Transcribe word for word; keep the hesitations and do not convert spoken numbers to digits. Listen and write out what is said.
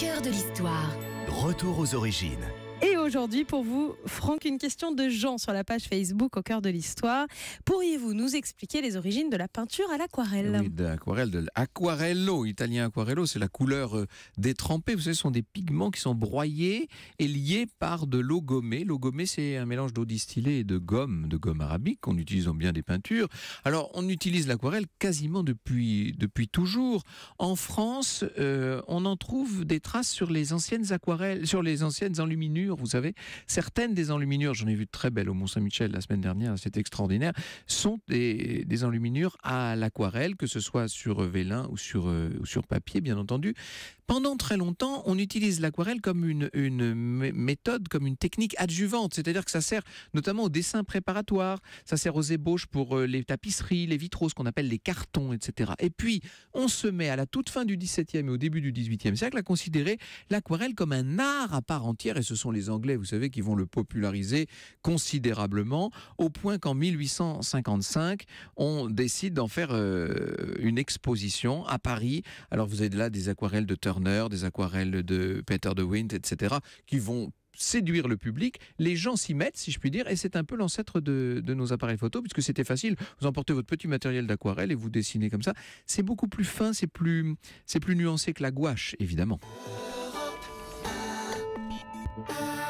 Cœur de l'Histoire. Retour aux origines. Et aujourd'hui pour vous, Franck, une question de Jean sur la page Facebook au Cœur de l'Histoire. Pourriez-vous nous expliquer les origines de la peinture à l'aquarelle ? Oui, de l'aquarelle, de l'aquarello, italien aquarello, c'est la couleur détrempée. Vous savez, ce sont des pigments qui sont broyés et liés par de l'eau gommée. L'eau gommée, c'est un mélange d'eau distillée et de gomme, de gomme arabique qu'on utilise dans bien des peintures. Alors, on utilise l'aquarelle quasiment depuis, depuis toujours. En France, euh, on en trouve des traces sur les anciennes aquarelles, sur les anciennes enluminures. Vous savez, certaines des enluminures, j'en ai vu de très belles au Mont-Saint-Michel la semaine dernière, c'est extraordinaire, sont des, des enluminures à l'aquarelle, que ce soit sur vélin ou sur, euh, sur papier, bien entendu. Pendant très longtemps, on utilise l'aquarelle comme une, une méthode, comme une technique adjuvante, c'est-à-dire que ça sert notamment au dessin préparatoire, ça sert aux ébauches pour euh, les tapisseries, les vitraux, ce qu'on appelle les cartons, et cetera. Et puis, on se met à la toute fin du dix-septième et au début du dix-huitième siècle à considérer l'aquarelle comme un art à part entière, et ce sont les Les Anglais, vous savez, qui vont le populariser considérablement, au point qu'en mille huit cent cinquante-cinq, on décide d'en faire euh, une exposition à Paris. Alors vous avez là des aquarelles de Turner, des aquarelles de Peter De Wint, et cetera, qui vont séduire le public, les gens s'y mettent, si je puis dire, et c'est un peu l'ancêtre de, de nos appareils photo, puisque c'était facile, vous emportez votre petit matériel d'aquarelle et vous dessinez comme ça. C'est beaucoup plus fin, c'est plus, c'est plus nuancé que la gouache, évidemment. Ah.